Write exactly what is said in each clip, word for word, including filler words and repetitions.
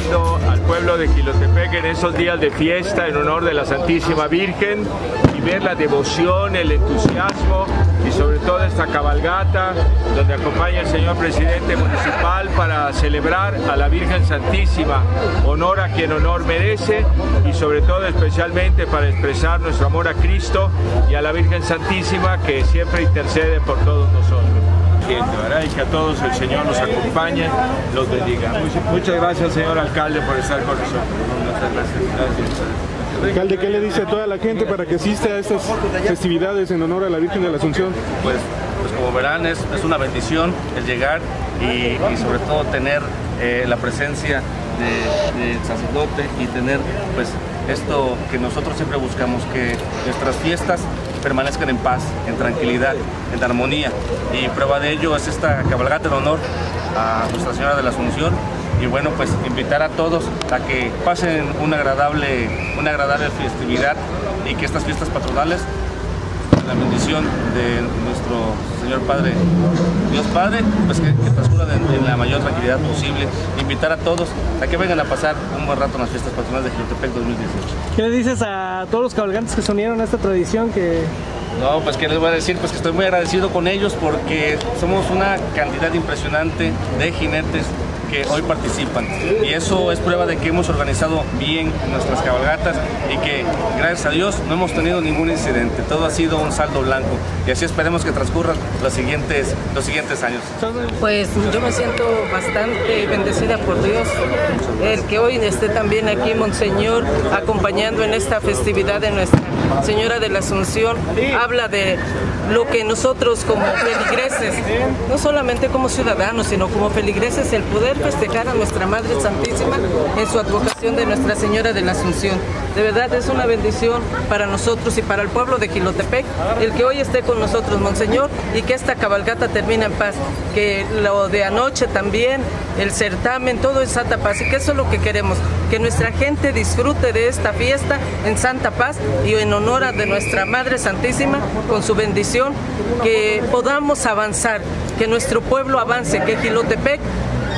visitando al pueblo de Jilotepec en esos días de fiesta en honor de la Santísima Virgen y ver la devoción, el entusiasmo y sobre todo esta cabalgata donde acompaña el señor presidente municipal para celebrar a la Virgen Santísima, honor a quien honor merece y sobre todo especialmente para expresar nuestro amor a Cristo y a la Virgen Santísima que siempre intercede por todos nosotros. Y que a todos el Señor nos acompañe, los bendiga. Muchas gracias, señor alcalde, por estar con nosotros. Muchas gracias. Alcalde, ¿qué le dice a toda la gente para que asista a estas festividades en honor a la Virgen de la Asunción? Pues, pues como verán, es, es una bendición el llegar y, y sobre todo tener eh, la presencia del de sacerdote y tener pues esto que nosotros siempre buscamos, que nuestras fiestas permanezcan en paz, en tranquilidad, en armonía, y prueba de ello es esta cabalgata en honor a Nuestra Señora de la Asunción. Y bueno, pues invitar a todos a que pasen una agradable, una agradable festividad y que estas fiestas patronales, la bendición de nuestro Señor Padre, Dios Padre, pues que, que transcurran en, en la mayor tranquilidad posible. Invitar a todos a que vengan a pasar un buen rato en las fiestas patronales de Jilotepec dos mil dieciocho. ¿Qué le dices a todos los cabalgantes que se unieron a esta tradición? Que... No, pues que les voy a decir, pues que estoy muy agradecido con ellos porque somos una cantidad impresionante de jinetes que hoy participan, y eso es prueba de que hemos organizado bien nuestras cabalgatas y que gracias a Dios no hemos tenido ningún incidente, todo ha sido un saldo blanco y así esperemos que transcurran los siguientes, los siguientes años. Pues yo me siento bastante bendecida por Dios, el que hoy esté también aquí Monseñor acompañando en esta festividad de Nuestra Señora de la Asunción, habla de lo que nosotros como feligreses, no solamente como ciudadanos, sino como feligreses, el poder festejar a nuestra Madre Santísima en su advocación de Nuestra Señora de la Asunción. De verdad es una bendición para nosotros y para el pueblo de Jilotepec el que hoy esté con nosotros Monseñor y que esta cabalgata termine en paz, que lo de anoche también, el certamen, todo en santa paz, y que eso es lo que queremos, que nuestra gente disfrute de esta fiesta en santa paz y en honor a de nuestra Madre Santísima con su bendición, que podamos avanzar, que nuestro pueblo avance, que Jilotepec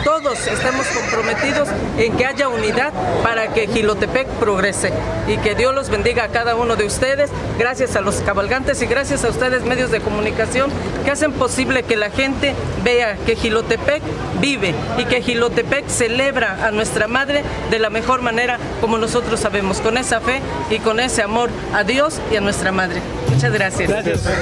todos estamos comprometidos en que haya unidad para que Jilotepec progrese, y que Dios los bendiga a cada uno de ustedes, gracias a los cabalgantes y gracias a ustedes medios de comunicación que hacen posible que la gente vea que Jilotepec vive y que Jilotepec celebra a nuestra madre de la mejor manera como nosotros sabemos, con esa fe y con ese amor a Dios y a nuestra madre. Muchas gracias. Gracias.